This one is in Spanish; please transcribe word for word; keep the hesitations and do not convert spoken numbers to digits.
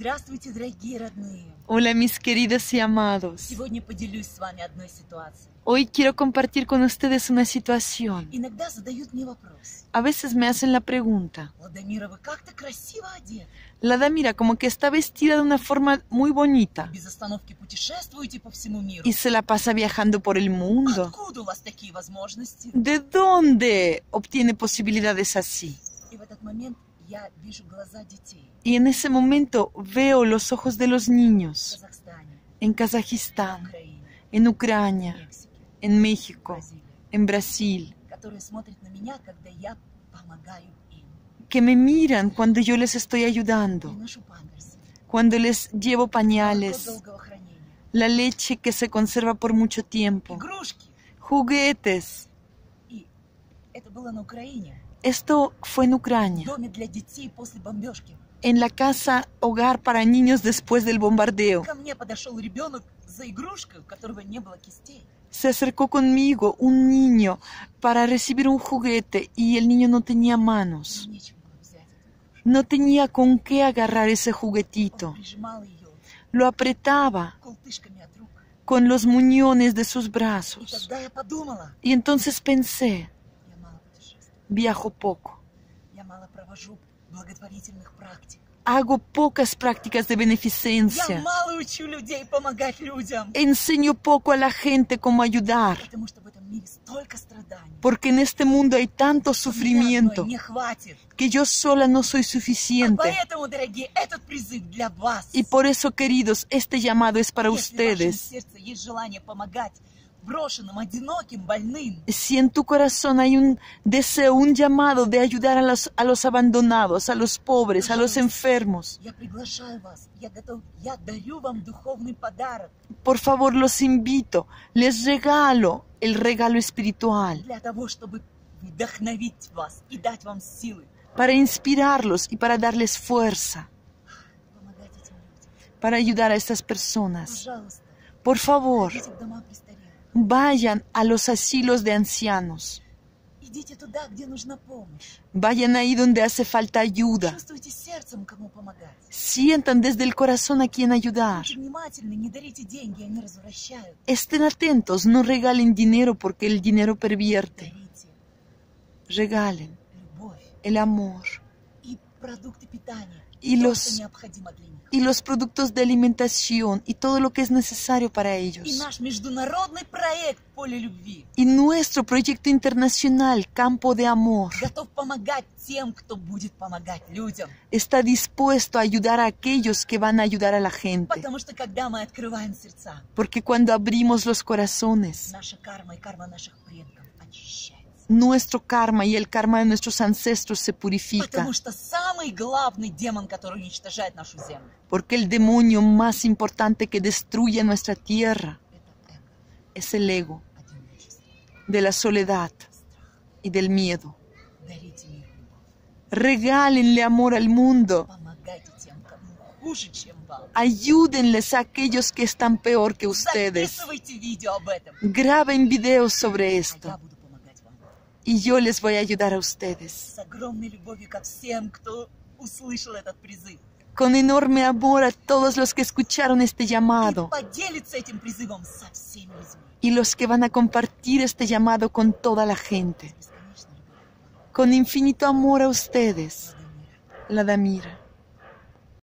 Здравствуйте, дорогие родные. Hola, mis queridos y amados. Сегодня поделюсь с вами одной ситуацией. Hoy quiero compartir con ustedes una situación. Иногда задают мне вопрос. A veces me hacen la pregunta. Ладамира, вы как-то красиво одеты. Ладамира, como que está vestida de una forma muy bonita. Без остановки путешествуете по всему миру. Y se la pasa viajando por el mundo. Откуда у вас такие возможности? ¿De dónde obtiene posibilidades así? И в этот момент я вижу глаза детей. Y en ese momento veo los ojos de los niños en Kazajistán, en Ucrania, en México, en Brasil, que me miran cuando yo les estoy ayudando, cuando les llevo pañales, la leche que se conserva por mucho tiempo, juguetes. Esto fue en Ucrania. En la casa hogar para niños después del bombardeo. Se acercó conmigo un niño para recibir un juguete y el niño no tenía manos. No tenía con qué agarrar ese juguetito. Lo apretaba con los muñones de sus brazos. Y entonces pensé, viajo poco. Hago pocas prácticas de beneficencia. Enseño poco a la gente cómo ayudar. Porque en este mundo hay tanto sufrimiento que yo sola no soy suficiente. Y por eso, queridos, este llamado es para ustedes. Si en tu corazón hay un deseo, un llamado de ayudar a los, a los abandonados, a los pobres, a los enfermos, por favor, los invito, les regalo el regalo espiritual para inspirarlos y para darles fuerza, para ayudar a estas personas. Por favor, vayan a los asilos de ancianos. Vayan ahí donde hace falta ayuda. Sientan desde el corazón a quien ayudar. Estén atentos, no regalen dinero porque el dinero pervierte. Regalen el amor y los, y los productos de alimentación y todo lo que es necesario para ellos. Y nuestro proyecto internacional Campo de Amor está dispuesto a ayudar a aquellos que van a ayudar a la gente. Porque cuando abrimos los corazones, nuestro karma y el karma de nuestros ancestros se purifica. Porque el demonio más importante que destruye nuestra tierra es el ego de la soledad y del miedo. Regálenle amor al mundo. Ayúdenles a aquellos que están peor que ustedes. Graben videos sobre esto. Y yo les voy a ayudar a ustedes. Con enorme amor a todos los que escucharon este llamado. Y los que van a compartir este llamado con toda la gente. Con infinito amor a ustedes. Ladamira.